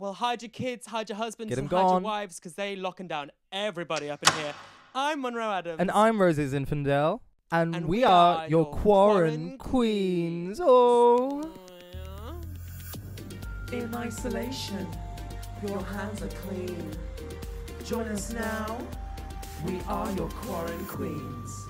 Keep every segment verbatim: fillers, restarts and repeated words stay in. Well, hide your kids, hide your husbands, and gone. hide your wives, because they locking down everybody up in here. I'm Monroe Adams. And I'm Rosie Zinfandel. And, and we, we are, are your Quarren Queens. Oh. In isolation, your hands are clean. Join us now. We are your Quarren Queens.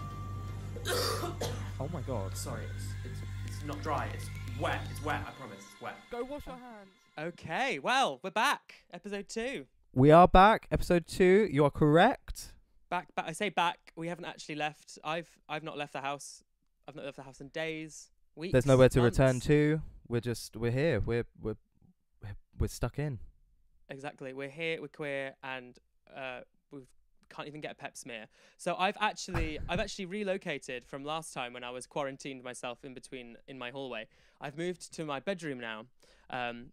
Oh my God. Sorry, it's, it's, it's not dry. It's wet. It's wet. I promise. It's wet. Go wash your hands. Okay, well, we're back. Episode two. We are back. Episode two. You are correct. Back, back. I say back. We haven't actually left. I've, I've not left the house. I've not left the house in days, weeks. There's nowhere to months. return to. We're just, we're here. We're, we're, we're stuck in. Exactly. We're here. We're queer, and uh, we can't even get a pep smear. So I've actually, I've actually relocated from last time when I was quarantined myself in between in my hallway. I've moved to my bedroom now. Um,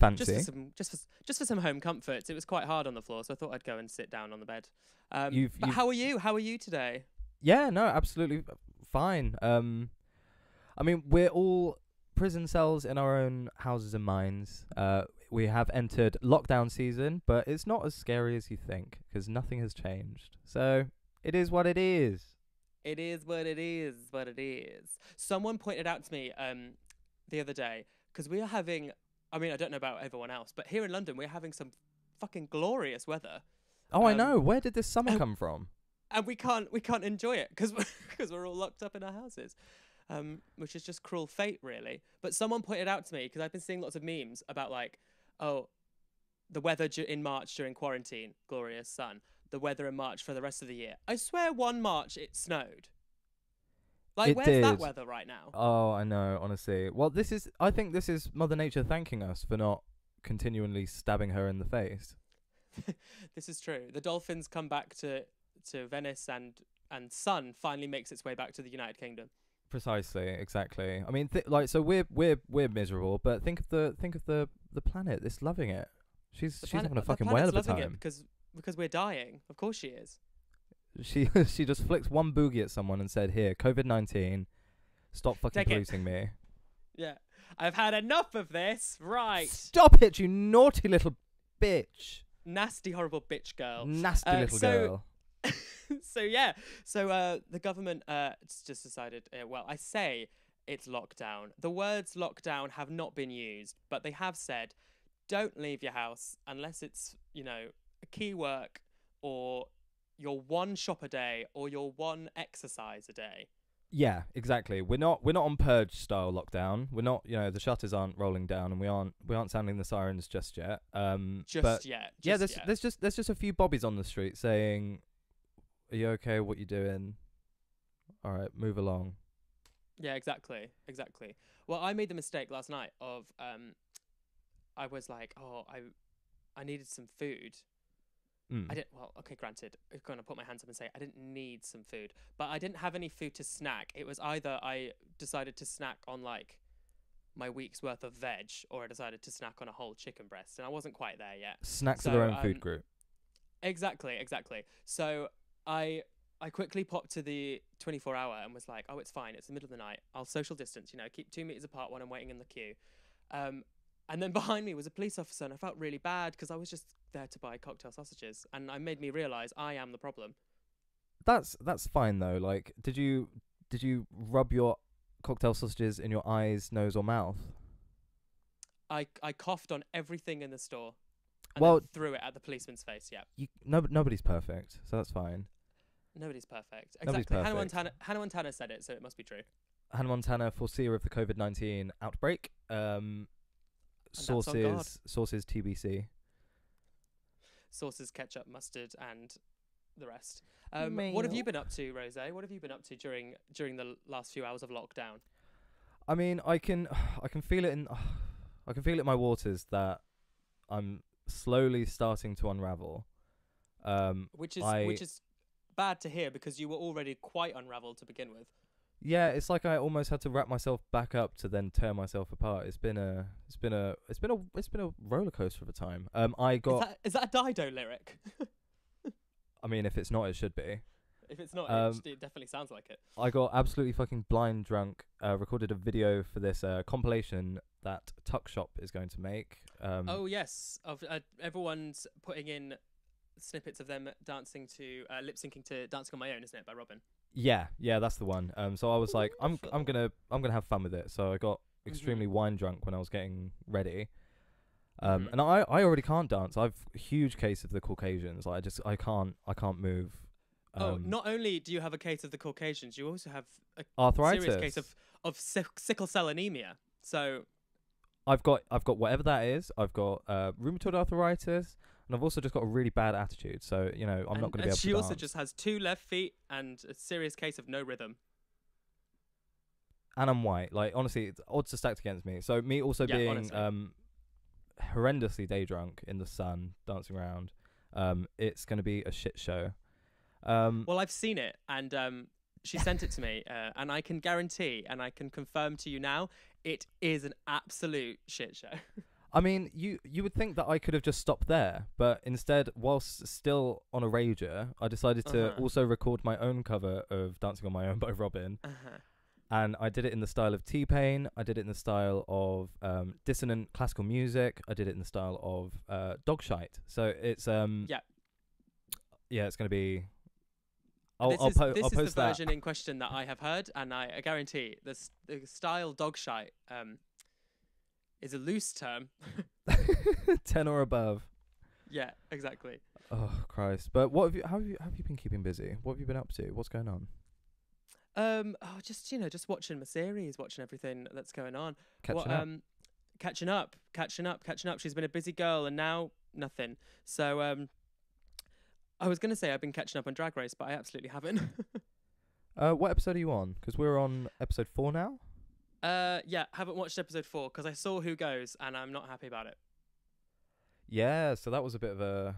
Fancy. Just for some, just for, just for some home comforts. It was quite hard on the floor, so I thought I'd go and sit down on the bed. Um, you've, but you've... how are you? How are you today? Yeah, no, absolutely fine. Um, I mean, we're all prison cells in our own houses and minds. Uh, we have entered lockdown season, but it's not as scary as you think because nothing has changed. So it is what it is. It is what it is. What it is. Someone pointed out to me um, the other day because we are having. I mean, I don't know about everyone else, but here in London, we're having some fucking glorious weather. Oh, um, I know. Where did this summer and, come from? And we can't we can't enjoy it because we're, we're all locked up in our houses, um, which is just cruel fate, really. But someone pointed out to me, because I've been seeing lots of memes about like, oh, the weather in March during quarantine, glorious sun. The weather in March for the rest of the year. I swear one March it snowed. Like, it where's did. that weather right now? Oh, I know, honestly. Well, this is, I think this is Mother Nature thanking us for not continually stabbing her in the face. This is true. The dolphins come back to, to Venice and, and sun finally makes its way back to the United Kingdom. Precisely, exactly. I mean, th like, so we're, we're, we're miserable, but think of the, think of the, the planet that's loving it. She's, the she's planet, having a fucking whale of a time. It because, because we're dying. Of course she is. She she just flicks one boogie at someone and said, "Here, COVID nineteen, stop fucking policing me." Yeah, I've had enough of this. Right, stop it, you naughty little bitch, nasty horrible bitch girl, nasty uh, little so, girl. So yeah, so uh, the government uh just decided. Uh, well, I say it's lockdown. The words lockdown have not been used, but they have said, "Don't leave your house unless it's you know key work or." Your one shop a day or your one exercise a day. Yeah, exactly. We're not we're not on purge style lockdown. We're not, you know, the shutters aren't rolling down and we aren't we aren't sounding the sirens just yet. Um just but yet. Just yeah, there's yet. there's just there's just a few bobbies on the street saying, "Are you okay? What you doing? All right, move along." Yeah, exactly. Exactly. Well, I made the mistake last night of um I was like, "Oh, I I needed some food." Mm. I didn't. Well, okay, granted, I'm gonna put my hands up and say I didn't need some food, but I didn't have any food to snack. It was either I decided to snack on like my week's worth of veg, or I decided to snack on a whole chicken breast, and I wasn't quite there yet. Snacks are their own um, food group. Exactly, exactly. So I I quickly popped to the twenty-four hour and was like, oh, it's fine. It's the middle of the night. I'll social distance. You know, keep two meters apart when I'm waiting in the queue. Um, and then behind me was a police officer, and I felt really bad because I was just there to buy cocktail sausages, and I made me realise I am the problem. That's that's fine though. Like, did you did you rub your cocktail sausages in your eyes, nose, or mouth? I I coughed on everything in the store. And well, then threw it at the policeman's face. Yeah. You no, nobody's perfect, so that's fine. Nobody's perfect. Exactly. Nobody's perfect. Hannah Montana. Hannah Montana said it, so it must be true. Hannah Montana, foreseer of the COVID nineteen outbreak. Um. Sources, sources T B C. Sources ketchup, mustard, and the rest. Um, what have you been up to, Rose? What have you been up to during during the last few hours of lockdown? I mean, I can I can feel it in I can feel it in my waters that I'm slowly starting to unravel. Um, which is I, which is bad to hear because you were already quite unraveled to begin with. Yeah, it's like I almost had to wrap myself back up to then tear myself apart. It's been a, it's been a, it's been a, it's been a roller coaster of a time. Um, I got. Is that, is that a Dido lyric? I mean, if it's not, it should be. If it's not um, H D, it definitely sounds like it. I got absolutely fucking blind drunk, uh, recorded a video for this uh, compilation that Tuck Shop is going to make. Um, oh, yes. Of uh, everyone's putting in snippets of them dancing to, uh, lip-syncing to Dancing on My Own, isn't it, by Robin? Yeah, yeah, that's the one. Um, so I was like, I'm I'm gonna I'm gonna have fun with it. So I got extremely mm-hmm. wine drunk when I was getting ready. Um, mm-hmm. and I, I already can't dance. I've huge case of the Caucasians. Like, I just I can't I can't move. Um, oh, not only do you have a case of the Caucasians, you also have a arthritis. Serious case of of sick, sickle cell anemia. So I've got I've got whatever that is. I've got uh, rheumatoid arthritis. And I've also just got a really bad attitude, so, you know, I'm and, not going to be able to dance. And she also just has two left feet and a serious case of no rhythm. And I'm white. Like, honestly, it's odds are stacked against me. So me also yeah, being honestly. um horrendously day drunk in the sun, dancing around, um, it's going to be a shit show. Um, well, I've seen it, and um, she sent it to me, uh, and I can guarantee, and I can confirm to you now, it is an absolute shit show. I mean, you, you would think that I could have just stopped there, but instead, whilst still on a rager, I decided to uh-huh. also record my own cover of Dancing on My Own by Robin. Uh-huh. And I did it in the style of T-Pain, I did it in the style of um, dissonant classical music, I did it in the style of uh, dog shite. So it's... Um, yeah. Yeah, it's going to be... I'll, this I'll is, po this I'll post is the that. version in question that I have heard, and I, I guarantee this, the style dog shite... Um, is a loose term. ten or above. Yeah, exactly. Oh Christ! But what have you? How have you? How have you been keeping busy? What have you been up to? What's going on? Um, oh, just you know, just watching my series, watching everything that's going on. Catching what, up. Um, catching up, catching up, catching up. She's been a busy girl, and now nothing. So, um, I was gonna say I've been catching up on Drag Race, but I absolutely haven't. uh, what episode are you on? Because we're on episode four now. Uh, yeah, haven't watched episode four because I saw Who Goes and I'm not happy about it. Yeah, so that was a bit of a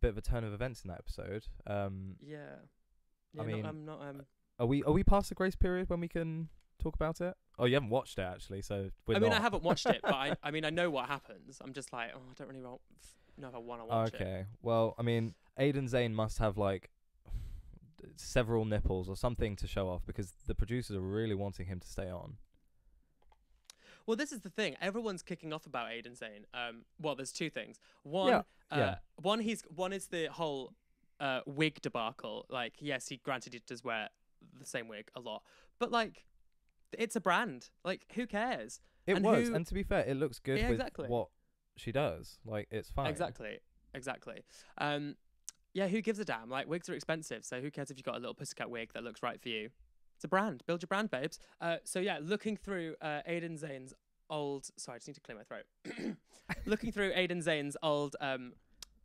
bit of a turn of events in that episode. Um, yeah. yeah, I mean, not, I'm not. Um, are we are we past the grace period when we can talk about it? Oh, you haven't watched it actually, so we're I mean, not. I haven't watched it, but I, I mean, I know what happens. I'm just like, oh, I don't really want, know if I want to watch okay. it. Okay, well, I mean, Aiden Zane must have like several nipples or something to show off because the producers are really wanting him to stay on. Well, this is the thing. Everyone's kicking off about Aiden Zane. Um, well, there's two things. One, yeah, uh, yeah. one he's one is the whole uh, wig debacle. Like, yes, he granted he does wear the same wig a lot, but like, it's a brand. Like, who cares? It and was, who... and to be fair, it looks good yeah, with exactly. what she does. Like, it's fine. Exactly, exactly. Um, yeah, who gives a damn? Like, wigs are expensive, so who cares if you got a little pussycat wig that looks right for you? It's a brand. Build your brand, babes. Uh, so yeah, looking through uh, Aiden Zane's old... Sorry, I just need to clear my throat. looking through Aiden Zane's old um,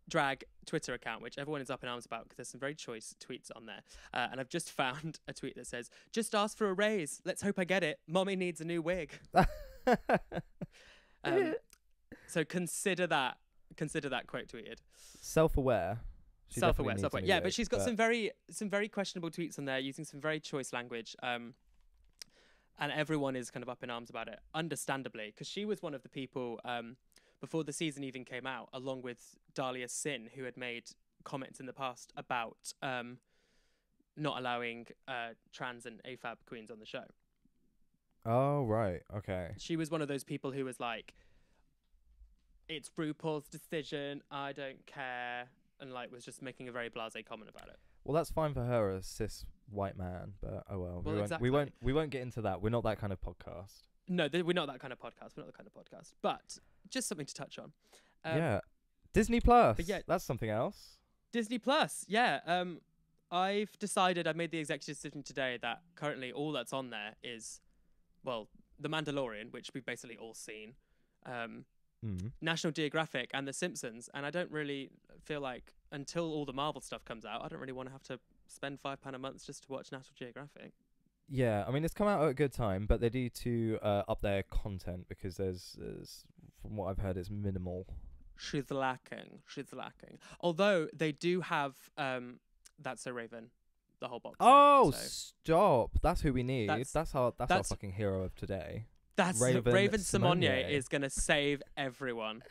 drag Twitter account, which everyone is up in arms about because there's some very choice tweets on there. Uh, and I've just found a tweet that says, "Just ask for a raise. Let's hope I get it. Mommy needs a new wig." um, so consider that. Consider that quote tweeted. Self-aware. She self-aware, self-aware. Yeah, wig, but she's got but... some very, some very questionable tweets on there, using some very choice language, um, and everyone is kind of up in arms about it, understandably, because she was one of the people um, before the season even came out, along with Dahlia Sin, who had made comments in the past about um, not allowing uh, trans and A F A B queens on the show. Oh right, okay. She was one of those people who was like, "It's RuPaul's decision. I don't care." And like was just making a very blasé comment about it. Well, that's fine for her, a cis white man, but oh well. well we, won't, exactly. we won't. We won't get into that. We're not that kind of podcast. No, th we're not that kind of podcast. We're not that kind of podcast. But just something to touch on. Um, yeah, Disney Plus. Yeah, that's something else. Disney Plus. Yeah. Um, I've decided. I made the executive decision today that currently all that's on there is, well, The Mandalorian, which we've basically all seen. Um. Mm-hmm. National Geographic and The Simpsons, and I don't really feel like until all the Marvel stuff comes out, I don't really want to have to spend five pound a month just to watch National Geographic. Yeah, I mean it's come out at a good time, but they need to uh, up their content because there's, there's, from what I've heard, it's minimal. She's lacking. She's lacking. Although they do have um, That's So Raven, the whole box. Oh, set, so. Stop! That's who we need. That's that's our that's, that's our fucking hero of today. That's Raven-Symoné is going to save everyone.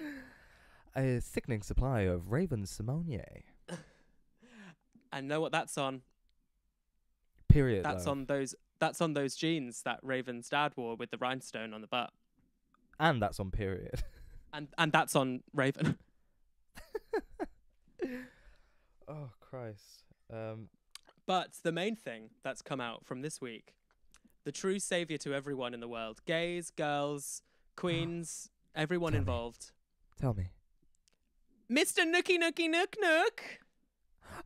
A sickening supply of Raven-Symoné. And know what that's on. period. That's though. on those. That's on those jeans that Raven's dad wore with the rhinestone on the butt. And that's on period. And and that's on Raven. Oh Christ. Um. But the main thing that's come out from this week, the true saviour to everyone in the world, gays, girls, queens, everyone Tell involved. Me. Tell me. Mister Nookie Nookie Nook Nook.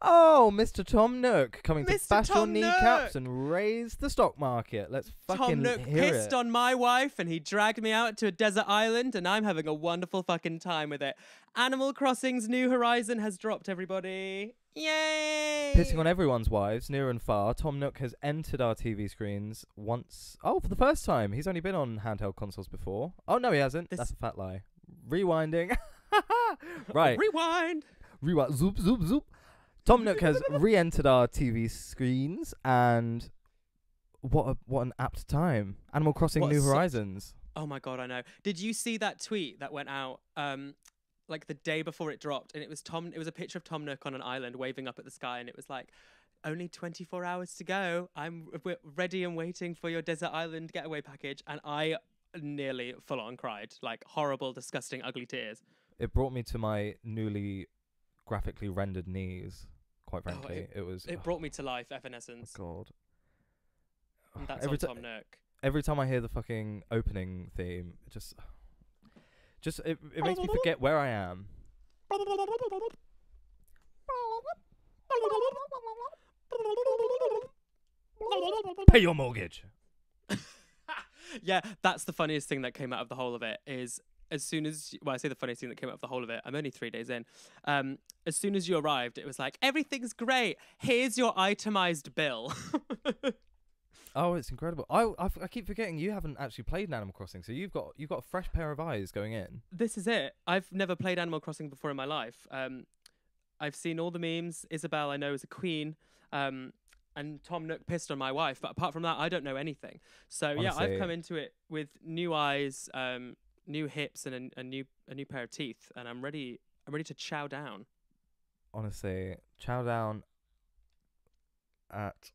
Oh, Mister Tom Nook coming Mister to bash your kneecaps and raise the stock market. Let's fucking Tom Nook hear pissed it. on my wife and he dragged me out to a desert island and I'm having a wonderful fucking time with it. Animal Crossing's New Horizon has dropped, everybody. Yay! Pissing on everyone's wives, near and far, Tom Nook has entered our T V screens once. Oh, for the first time. He's only been on handheld consoles before. Oh, no, he hasn't. This That's a fat lie. Rewinding. Right. Rewind. Rewind. Zoop, zoop, zoop. Tom Nook has re-entered our T V screens, and what a, what an apt time. Animal Crossing what New Horizons. Oh my God, I know. Did you see that tweet that went out um, like the day before it dropped? And it was Tom. It was a picture of Tom Nook on an island waving up at the sky, and it was like, only twenty-four hours to go. I'm we're ready and waiting for your desert island getaway package. And I nearly full on cried, like horrible, disgusting, ugly tears. It brought me to my newly graphically rendered knees, quite frankly. Oh, it, it was it oh, brought me to life. Evanescence. God. And that's every on Tom Nook. Every time I hear the fucking opening theme, it just just it, it makes me forget where I am. Pay your mortgage. Yeah, that's the funniest thing that came out of the whole of it is, as soon as, well, I say the funniest thing that came out of the whole of it, I'm only three days in. Um, as soon as you arrived, it was like, everything's great. Here's your itemized bill. Oh, it's incredible. I, I, I keep forgetting you haven't actually played an Animal Crossing, so you've got you've got a fresh pair of eyes going in. This is it. I've never played Animal Crossing before in my life. Um, I've seen all the memes. Isabel, I know, is a queen. Um, and Tom Nook pissed on my wife. But apart from that, I don't know anything. So, honestly, yeah, I've come into it with new eyes, um... new hips and a, a new a new pair of teeth, and I'm ready. I'm ready to chow down. Honestly, chow down at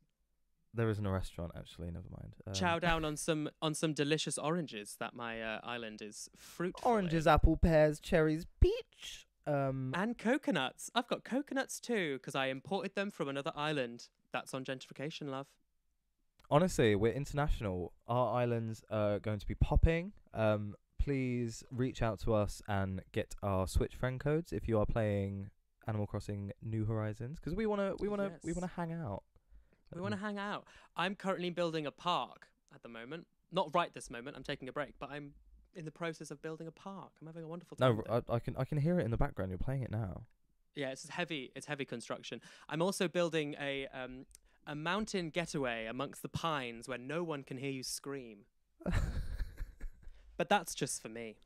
there isn't a restaurant actually. Never mind. Um, chow down on some on some delicious oranges that my uh, island is fruitful. Oranges, in. apple, pears, cherries, peach, um, and coconuts. I've got coconuts too because I imported them from another island. That's on gentrification, love. Honestly, we're international. Our islands are going to be popping. Um. Please reach out to us and get our Switch friend codes if you are playing Animal Crossing New Horizons, because we want to we want to yes. we want to hang out. We um, want to hang out. I'm currently building a park at the moment. Not right this moment. I'm taking a break, but I'm in the process of building a park. I'm having a wonderful time. No, I, I can I can hear it in the background. You're playing it now. Yeah, it's heavy. It's heavy construction. I'm also building a um a mountain getaway amongst the pines where no one can hear you scream. But that's just for me.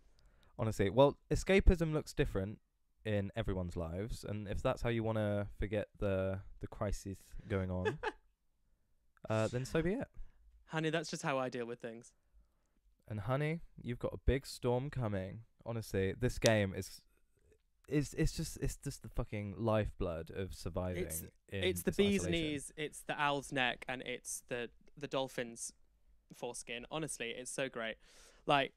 Honestly, well, escapism looks different in everyone's lives, and if that's how you want to forget the the crisis going on, uh, then so be it. Honey, that's just how I deal with things. And honey, you've got a big storm coming. Honestly, this game is is it's just it's just the fucking lifeblood of surviving. It's, in it's the bee's isolation. knees, it's the owl's neck, and it's the the dolphin's foreskin. Honestly, it's so great. Like,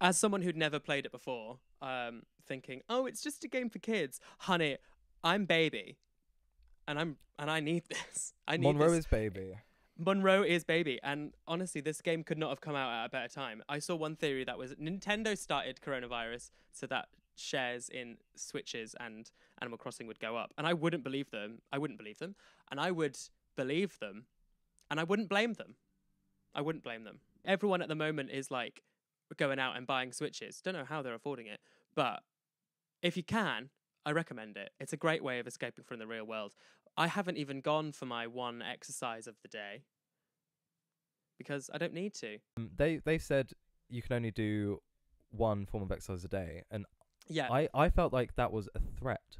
as someone who'd never played it before, um, thinking, "Oh, it's just a game for kids." Honey, I'm baby, and I'm and I need this. I need Monroe this. is baby. Monroe is baby, and honestly, this game could not have come out at a better time. I saw one theory that was Nintendo started coronavirus so that shares in Switches and Animal Crossing would go up, and I wouldn't believe them. I wouldn't believe them, and I would believe them, and I wouldn't blame them. I wouldn't blame them. Everyone at the moment is like going out and buying Switches. Don't know how they're affording it, but if you can, I recommend it. It's a great way of escaping from the real world. I haven't even gone for my one exercise of the day because I don't need to. Um, they they said you can only do one form of exercise a day, and yeah, I I felt like that was a threat.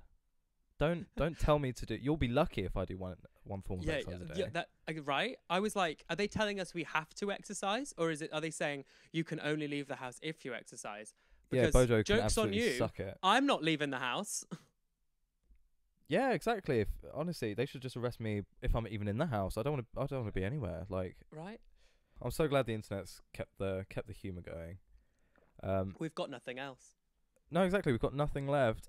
Don't don't tell me to do. You'll be lucky if I do one one form of yeah, exercise a day. Yeah, that, right. I was like, are they telling us we have to exercise, or is it? Are they saying you can only leave the house if you exercise? Because yeah, Bojo jokes can absolutely on you. Suck it. I'm not leaving the house. Yeah, exactly. If honestly, they should just arrest me if I'm even in the house. I don't want to. I don't want to be anywhere. Like, right. I'm so glad the internet's kept the kept the humour going. Um, We've got nothing else. No, exactly. We've got nothing left.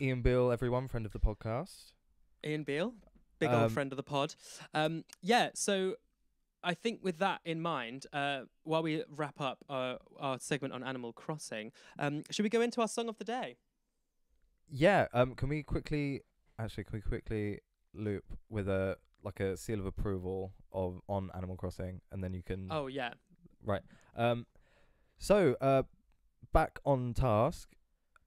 Ian Beale, everyone, friend of the podcast. Ian Beale, big um, old friend of the pod. Um, yeah. So I think with that in mind, uh, while we wrap up our, our segment on Animal Crossing, um, should we go into our song of the day? Yeah. Um. Can we quickly? Actually, can we quickly loop with a like a seal of approval of on Animal Crossing, and then you can. Oh yeah. Right. Um. So, uh, back on task.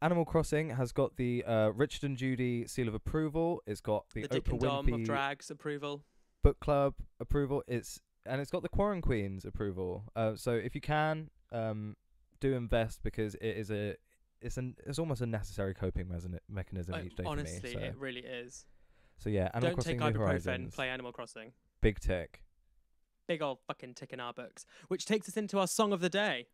Animal Crossing has got the uh, Richard and Judy seal of approval. It's got the, the Dick Oprah and Dom Winfrey of Drags approval, book club approval. It's and it's got the Quarren Queens approval. Uh, so if you can, um, do invest because it is a. It's an it's almost a necessary coping me mechanism oh, each day. Honestly, for me, so. It really is. So yeah, Animal Don't Crossing take New Horizons. Play Animal Crossing. Big tick. Big old fucking tick in our books, which takes us into our song of the day.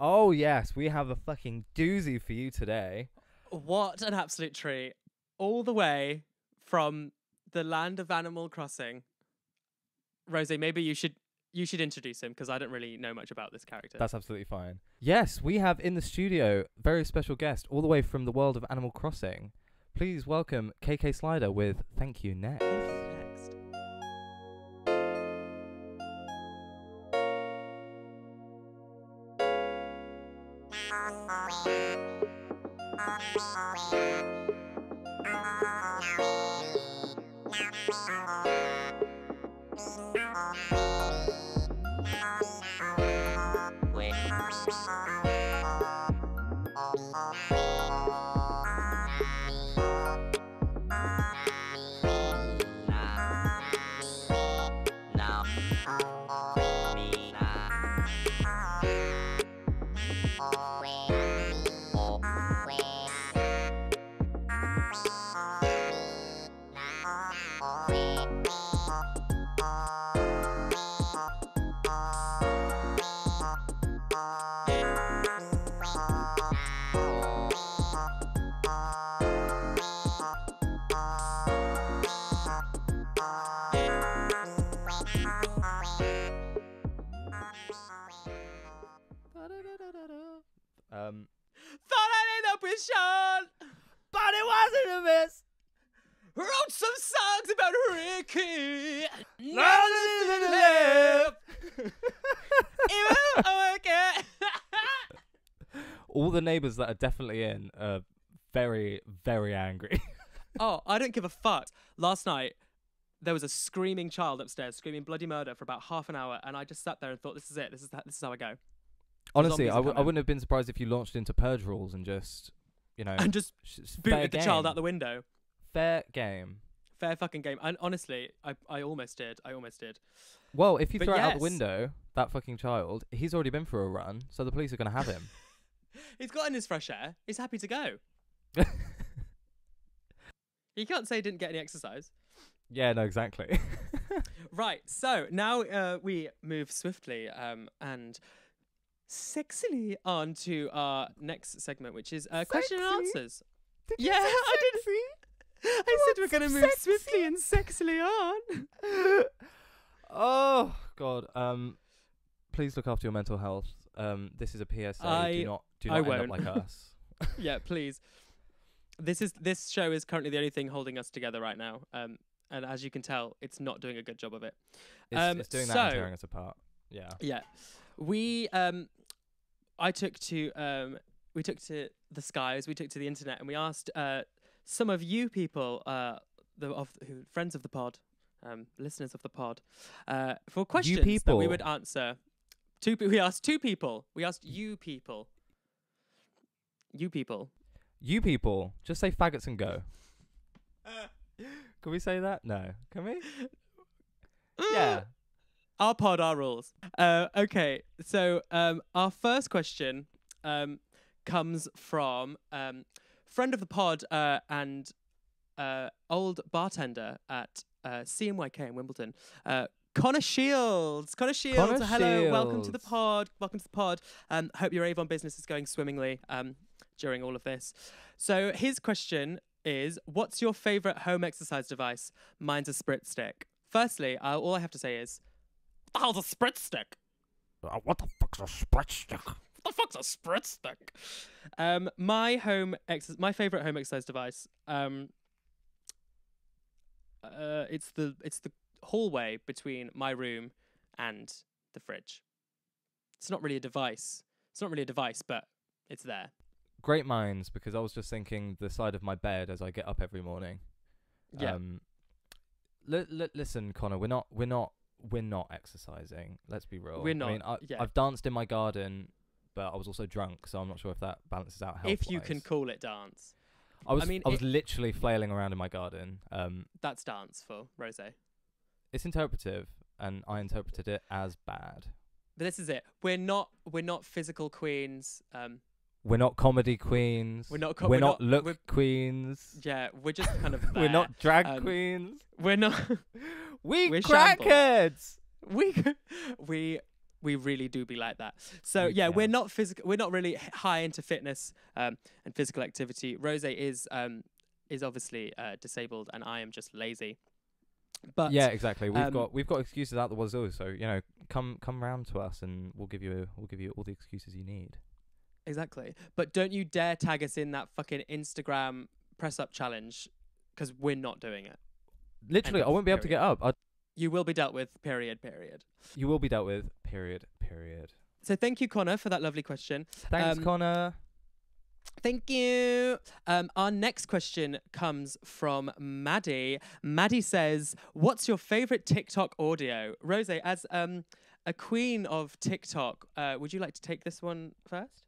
Oh yes, we have a fucking doozy for you today. What an absolute treat! All the way from the land of Animal Crossing. Rosie, maybe you should. You should introduce him because I don't really know much about this character. That's absolutely fine. Yes, we have in the studio very special guest all the way from the world of Animal Crossing. Please welcome K K Slider with Thank You Next. Next. Um, Thought I'd end up with Sean, but it wasn't a miss. Wrote some songs about Ricky. Now that it's left. All the neighbours that are definitely in are very, very angry. Oh, I don't give a fuck. Last night, there was a screaming child upstairs, screaming bloody murder for about half an hour, and I just sat there and thought, this is it. This is, this is how I go. Honestly, I, w I wouldn't have been surprised if you launched into purge rules and just, you know... And just booted the child out the window. Fair game. Fair fucking game. And honestly, I, I almost did. I almost did. Well, if you but throw yes. it out the window, that fucking child, he's already been for a run, so the police are going to have him. He's gotten his fresh air. He's happy to go. You can't say he didn't get any exercise. Yeah, no, exactly. Right, so now uh, we move swiftly um, and... sexily on to our next segment, which is uh, question and answers. Did you yeah, say I did see. I What's said we're going to move sexy? swiftly and sexily on. Oh God! Um, please look after your mental health. Um, this is a P S A. I, do not, do not I end won't. up like us. Yeah, please. This is this show is currently the only thing holding us together right now. Um, and as you can tell, it's not doing a good job of it. It's, um, it's doing that so, and tearing us apart. Yeah. Yeah. We, um, I took to, um, we took to the skies, we took to the internet, and we asked uh, some of you people, uh, the of who, friends of the pod, um, listeners of the pod, uh, for questions you that we would answer. Two, we asked two people. We asked you people. You people. You people. Just say faggots and go. Uh. Can we say that? No. Can we? Yeah. Our pod, our rules. Uh, okay, so um, our first question um, comes from um, friend of the pod uh, and uh, old bartender at uh, C M Y K in Wimbledon, uh, Connor Shields. Connor Shields, Connor hello, Shields. welcome to the pod. Welcome to the pod. Um, hope your Avon business is going swimmingly. Um, during all of this. So his question is, what's your favourite home exercise device? Mine's a Sprit Stick. Firstly, uh, all I have to say is, what the hell's a Sprit Stick? Uh, what the fuck's a Sprit Stick? What the fuck's a Sprit Stick? Um, my home ex- my favourite home exercise device. Um, uh, it's the it's the hallway between my room and the fridge. It's not really a device. It's not really a device, but it's there. Great minds, because I was just thinking the side of my bed as I get up every morning. Yeah. Um, li- li- listen, Connor, we're not we're not we're not exercising. Let's be real. We're not. I mean, I, yeah. I've danced in my garden, but I was also drunk, so I'm not sure if that balances out health-wise. If you can call it dance. I was I, mean, I was it, literally flailing around in my garden. Um, that's dance for Rosé. It's interpretive, and I interpreted it as bad. But this is it. We're not we're not physical queens. Um, we're not comedy queens. We're not co- we're, we're not, not look we're, queens. Yeah, we're just kind of there. We're not drag um, queens. We're not we we're crackheads. We we We really do be like that. So yeah, yeah. we're not physical. We're not really high into fitness um, and physical activity. Rose is um, is obviously uh, disabled, and I am just lazy. But yeah, exactly. We've um, got we've got excuses out the wazoo. So you know, come come round to us, and we'll give you we'll give you all the excuses you need. Exactly. But don't you dare tag us in that fucking Instagram press up challenge, because we're not doing it. Literally, I won't be able to get up. I'd You will be dealt with, period, period. You will be dealt with, period, period. So thank you, Connor, for that lovely question. Thanks, um, Connor. Thank you. Um, our next question comes from Maddie. Maddie says, what's your favourite TikTok audio? Rose, as um, a queen of TikTok, uh, would you like to take this one first?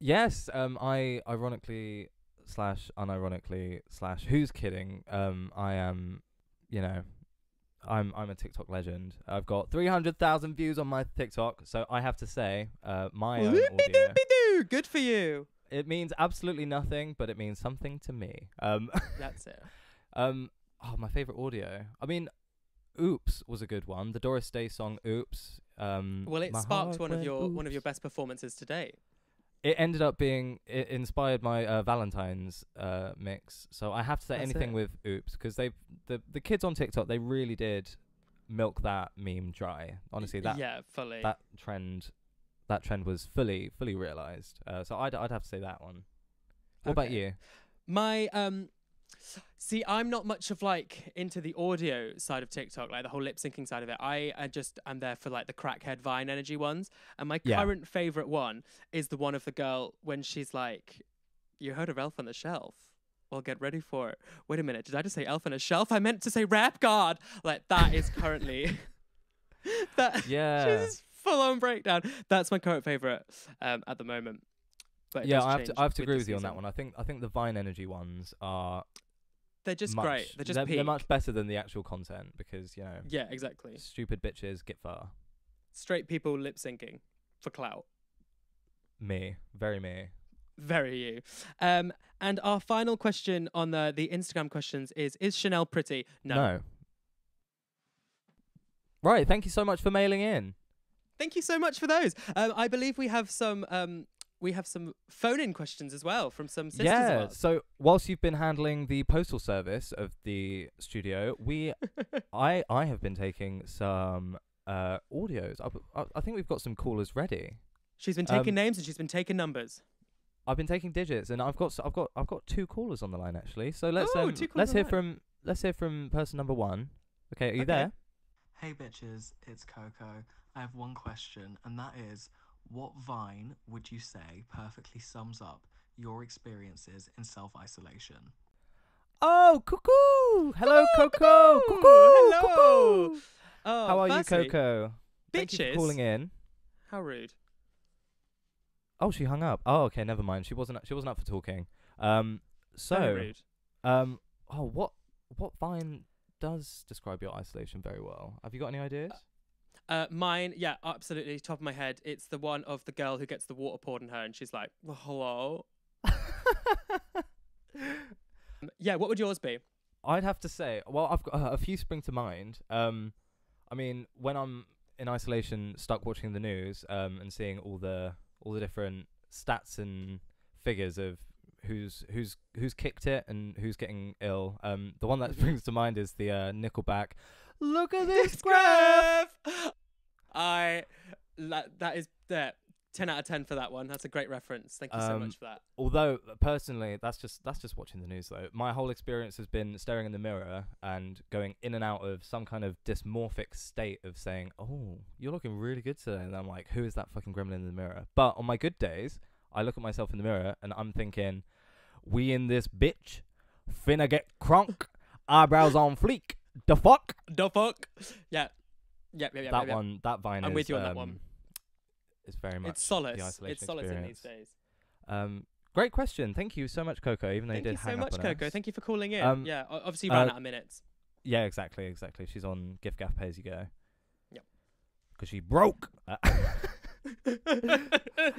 Yes. Um, I ironically slash unironically slash who's kidding? Um, I am, you know... I'm I'm a TikTok legend. I've got three hundred thousand views on my TikTok, so I have to say, uh, my own audio. Good for you. It means absolutely nothing, but it means something to me. Um, That's it. um, oh, my favorite audio. I mean, "Oops" was a good one. The Doris Day song "Oops." Um, well, it sparked one of your oops. one of your best performances today. It ended up being it inspired my uh, Valentine's uh, mix, so I have to say That's anything it. with "Oops" because they the the kids on TikTok, they really did milk that meme dry. Honestly, that yeah, fully that trend that trend was fully fully realized. Uh, so I'd I'd have to say that one. What okay. about you? My um, see, I'm not much of like into the audio side of TikTok, like the whole lip syncing side of it. I, I just am there for like the crackhead Vine energy ones. And my yeah. current favorite one is the one of the girl when she's like, "You heard of Elf on the Shelf? Well, get ready for it." Wait a minute, did I just say Elf on a Shelf? I meant to say Rap God. Like that is currently that. Yeah, she's full on breakdown. That's my current favorite um, at the moment. But yeah, I have to I have to agree with you on that one. I think I think the Vine energy ones are they're just much, great. They're just they're, they're much better than the actual content because you know yeah exactly stupid bitches get far. Straight people lip syncing for clout. Me, very me, very you. Um, and our final question on the the Instagram questions is: Is Chanel pretty? No. no. Right. Thank you so much for mailing in. Thank you so much for those. Um, I believe we have some. Um, We have some phone-in questions as well from some sisters. Yeah, of us. So whilst you've been handling the postal service of the studio, we, I, I have been taking some uh, audios. I, I think we've got some callers ready. She's been taking um, names and she's been taking numbers. I've been taking digits, and I've got, I've got, I've got two callers on the line actually. So let's Ooh, um, let's hear from line. let's hear from person number one. Okay, are you okay. there? Hey bitches, it's Coco. I have one question, and that is. What Vine would you say perfectly sums up your experiences in self-isolation? Oh, cuckoo! Hello, Coco! Cuckoo! Hello! Cuckoo. Oh, How are firstly, you, Coco? Bitches. Thank you for calling in. How rude. Oh, she hung up. Oh, okay, never mind. She wasn't She wasn't up for talking. Um, so, very rude. Um, oh, what, what Vine does describe your isolation very well? Have you got any ideas? Uh, Uh, mine, yeah, absolutely, top of my head. It's the one of the girl who gets the water poured on her and she's like, well, hello. um, yeah, what would yours be? I'd have to say, well, I've got uh, a few spring to mind. Um, I mean, when I'm in isolation, stuck watching the news um, and seeing all the all the different stats and figures of who's who's who's kicked it and who's getting ill. Um, the one that springs to mind is the uh, Nickelback. Look at this graph. I that is that ten out of ten for that one. That's a great reference. Thank you so um, much for that. Although personally, that's just that's just watching the news though. My whole experience has been staring in the mirror and going in and out of some kind of dysmorphic state of saying, "Oh, you're looking really good today," and I'm like, "Who is that fucking gremlin in the mirror?" But on my good days, I look at myself in the mirror and I'm thinking, "We in this bitch, finna get crunk, eyebrows on fleek, da fuck, da fuck." Yeah, yeah, yeah, yeah. That yeah, yeah. one, that Vine. I'm is, with you on um, that one. It's very much it's solace. It's solace experience. In these days. Um, great question. Thank you so much, Coco. Even though Thank you did you hang so up much, on Coco. Us. Thank you for calling in. Um, yeah, obviously you ran uh, out of minutes. Yeah, exactly, exactly. She's on Giffgaff Pay As You Go. Yep. Because she broke.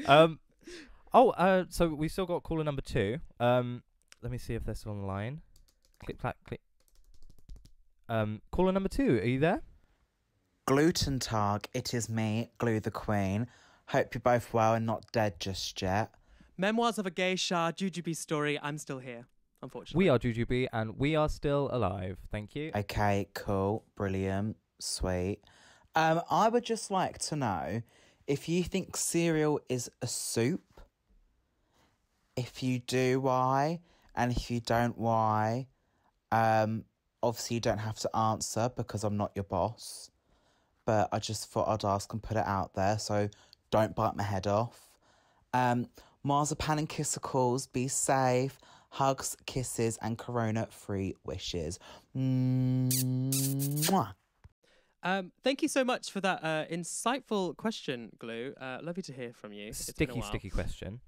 um. Oh, uh, so we still got caller number two. Um, let me see if they're still on the line. Click, clack, click. Um, caller number two, are you there? Gluten Tag, it is me, Glue the Queen. Hope you're both well and not dead just yet. Memoirs of a Geisha, Jujubee story. I'm still here, unfortunately. We are Jujubee and we are still alive. Thank you. Okay, cool, brilliant, sweet. Um, I would just like to know if you think cereal is a soup. If you do, why? And if you don't, why? Um, obviously, you don't have to answer because I'm not your boss. But I just thought I'd ask and put it out there, so don't bite my head off. Um, marzipan and kissicles, be safe. Hugs, kisses, and corona-free wishes. Mwah. Um, thank you so much for that uh, insightful question, Glue. Uh, lovely to hear from you. Sticky, sticky question.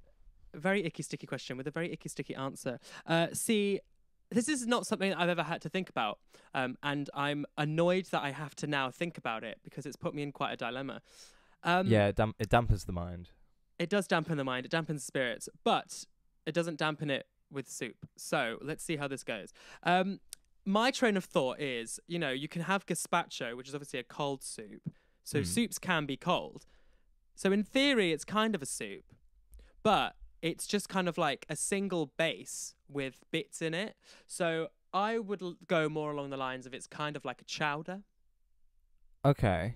Very icky, sticky question with a very icky, sticky answer. Uh, see, this is not something that I've ever had to think about. Um, and I'm annoyed that I have to now think about it because it's put me in quite a dilemma. Um, yeah, it, damp it dampens the mind. It does dampen the mind. It dampens spirits. But it doesn't dampen it with soup. So let's see how this goes. Um, my train of thought is, you know, you can have gazpacho, which is obviously a cold soup. So mm. soups can be cold. So in theory, it's kind of a soup. But it's just kind of like a single base with bits in it. So I would l go more along the lines of it's kind of like a chowder. Okay.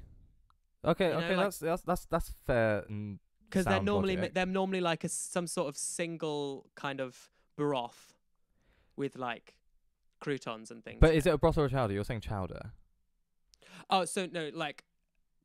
Okay, you know, okay, like, that's, that's that's that's fair. Because they're normally logic. they're normally like a some sort of single kind of broth with like croutons and things. But is it a broth or a chowder? You're saying chowder. Oh, so no, like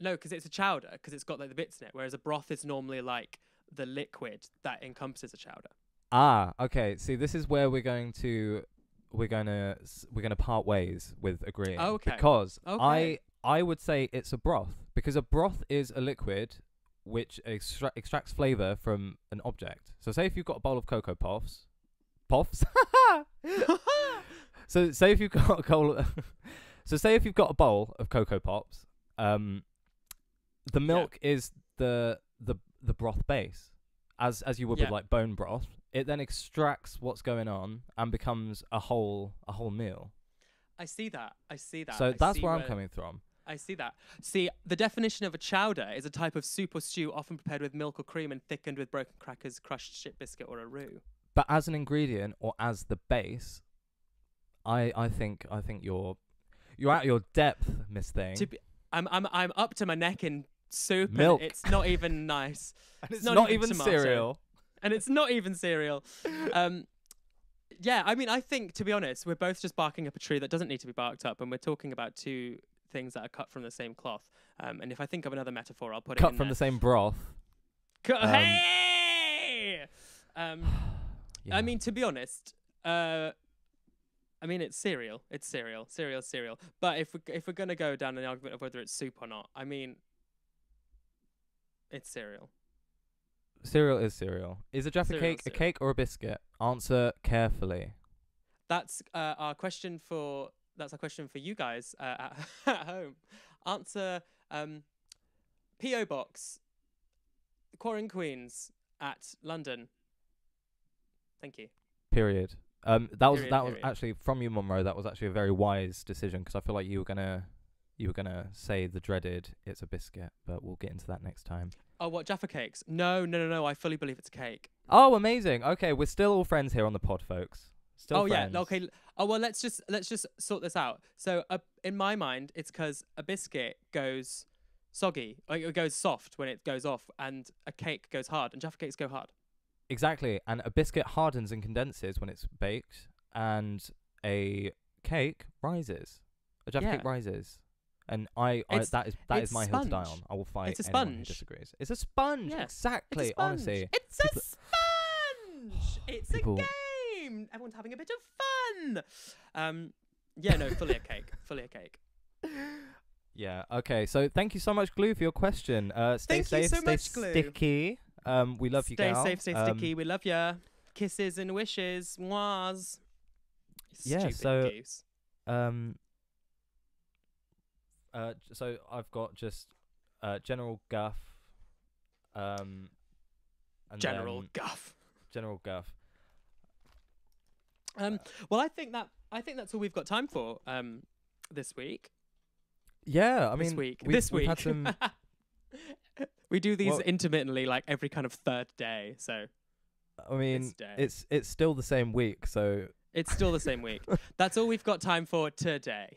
no, because it's a chowder because it's got like the bits in it. Whereas a broth is normally like the liquid that encompasses a chowder. Ah, okay. See, this is where we're going to we're going to we're going to part ways with agreeing. Oh, okay. Because okay. I I would say it's a broth because a broth is a liquid which extra extracts flavor from an object. So say if you've got a bowl of Cocoa Puffs, puffs. so say if you've got a bowl So say if you've got a bowl of Cocoa Pops, um the milk yeah. is the the the broth base, as as you would yeah. with like bone broth. It then extracts what's going on and becomes a whole a whole meal. I see that. I see that. So I that's where, where I'm coming from. I see that. See, the definition of a chowder is a type of soup or stew often prepared with milk or cream and thickened with broken crackers, crushed shit biscuit, or a roux. But as an ingredient or as the base, I I think I think you're you're at your depth, Miss Thing. To be, I'm I'm I'm up to my neck in soup. Milk. And it's not even nice. And it's, it's not, not even, even cereal. And it's not even cereal. Um, yeah, I mean, I think, to be honest, we're both just barking up a tree that doesn't need to be barked up, and we're talking about two things that are cut from the same cloth. Um, and if I think of another metaphor, I'll put cut it in Cut from there. the same broth. C um, hey! Um, yeah. I mean, to be honest, uh, I mean, it's cereal. It's cereal. Cereal, cereal. But if, we, if we're going to go down an argument of whether it's soup or not, I mean... It's cereal. Cereal is cereal. Is a Jaffa Cake a cake or a biscuit? Answer carefully. That's uh, our question for. That's our question for you guys uh, at, at home. Answer um, P O Box, Quarren Queens at London. Thank you. Period. Um, that was period, that period. was actually from you, Monroe. That was actually a very wise decision because I feel like you were gonna. You were going to say the dreaded, it's a biscuit, but we'll get into that next time. Oh, what, Jaffa Cakes? No, no, no, no, I fully believe it's a cake. Oh, amazing. Okay, we're still all friends here on the pod, folks. Still oh friends. Yeah. Okay. Oh well, let's just let's just sort this out. So, uh, in my mind, it's because a biscuit goes soggy, like it goes soft when it goes off, and a cake goes hard, and Jaffa cakes go hard. Exactly, and a biscuit hardens and condenses when it's baked, and a cake rises. A Jaffa yeah. cake rises, and I, I that is that is my sponge. Hill to die on. I will fight it's a anyone sponge. Who disagrees. It's a sponge. Yeah. Exactly. It's a sponge. Honestly, it's people... a sponge. It's people... a game. Everyone's having a bit of fun. Um, yeah, no, fully a cake. Fully a cake. Yeah, okay. So thank you so much, Glue, for your question. Uh, stay thank safe, you so stay much, Glue. Sticky. Um, we love you, guys. Stay safe, stay um, sticky. We love you. Kisses and wishes. Mwahs. Yeah, Stupid so... Goose. Um, uh, so I've got just uh, General Guff. Um, and General Guff. General Guff. Um, well, I think that I think that's all we've got time for um, this week. Yeah, I mean, this week. We've, this week. We've had some... we do these well, intermittently, like every kind of third day. So, I mean, it's it's still the same week. So it's still the same week. That's all we've got time for today.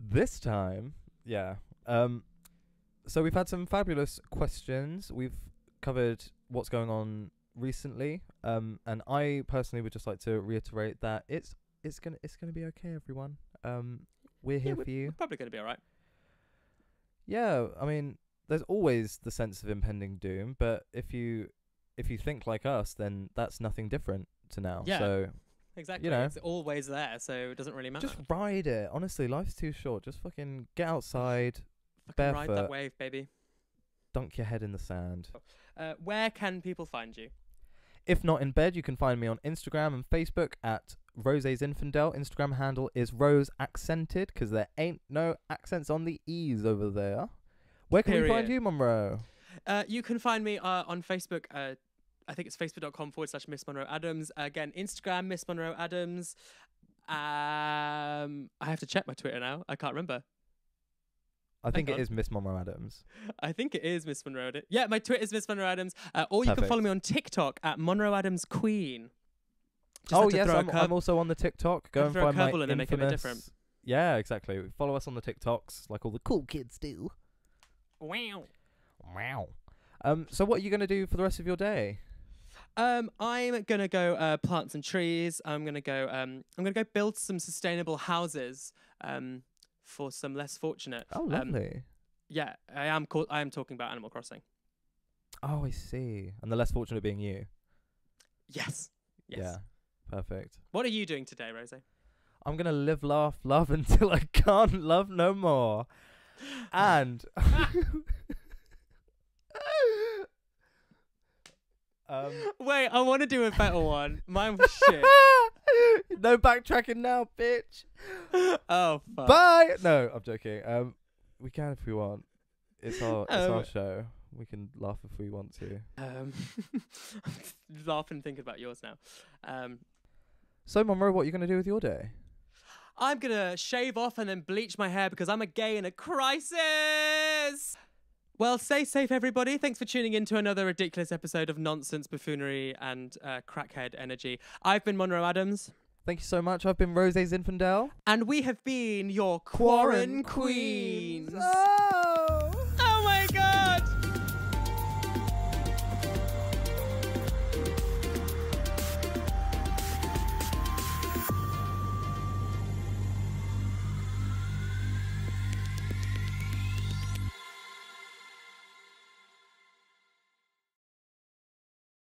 This time, yeah. Um, so we've had some fabulous questions. We've covered what's going on recently, um and I personally would just like to reiterate that it's it's gonna it's gonna be okay, everyone. Um we're here yeah, we're, for you. We're probably gonna be all right. Yeah, I mean, there's always the sense of impending doom, but if you if you think like us, then that's nothing different to now. Yeah, so exactly, you know, it's always there, so it doesn't really matter. Just ride it, honestly. Life's too short. Just fucking get outside, fucking barefoot, ride that wave, baby. Dunk your head in the sand. Uh, where can people find you? If not in bed, you can find me on Instagram and Facebook at Rosie Zinfandel. Instagram handle is Rose Accented, because there ain't no accents on the E's over there. Where can Period. we find you, Monroe? Uh, you can find me uh, on Facebook. Uh, I think it's facebook.com forward slash Miss Monroe Adams. Uh, again, Instagram, Miss Monroe Adams. Um, I have to check my Twitter now. I can't remember. I think it is Miss Monroe Adams. I think it is Miss Monroe Adams. Yeah, my Twitter is Miss Monroe Adams. Uh, or you Perfect. can follow me on TikTok at Monroe Adams Queen. Just oh, yes, I'm, I'm also on the TikTok. Go and find my infamous... and make it a bit different. Yeah, exactly. Follow us on the TikToks like all the cool kids do. Wow. Wow. Um, so what are you going to do for the rest of your day? Um, I'm going to go uh, plant some trees. I'm going to go um, I'm going to go build some sustainable houses. Um... for some less fortunate. Oh, lovely. Um, yeah, I am call I am talking about Animal Crossing. Oh, I see. And the less fortunate being you. Yes. Yes. Yeah, perfect. What are you doing today, Rosie? I'm going to live, laugh, love until I can't love no more. And... um, wait, I want to do a better one. Mine was shit. No backtracking now, bitch. Oh, fuck. Bye. No, I'm joking. Um, we can if we want. It's our it's um, our show. We can laugh if we want to. Um, laugh and think about yours now. Um, so, Monroe, what are you gonna do with your day? I'm gonna shave off and then bleach my hair because I'm a gay in a crisis. Well, stay safe, everybody. Thanks for tuning in to another ridiculous episode of nonsense, buffoonery, and uh, crackhead energy. I've been Monroe Adams. Thank you so much. I've been Rosie Zinfandel. And we have been your Quarren Queens. Oh!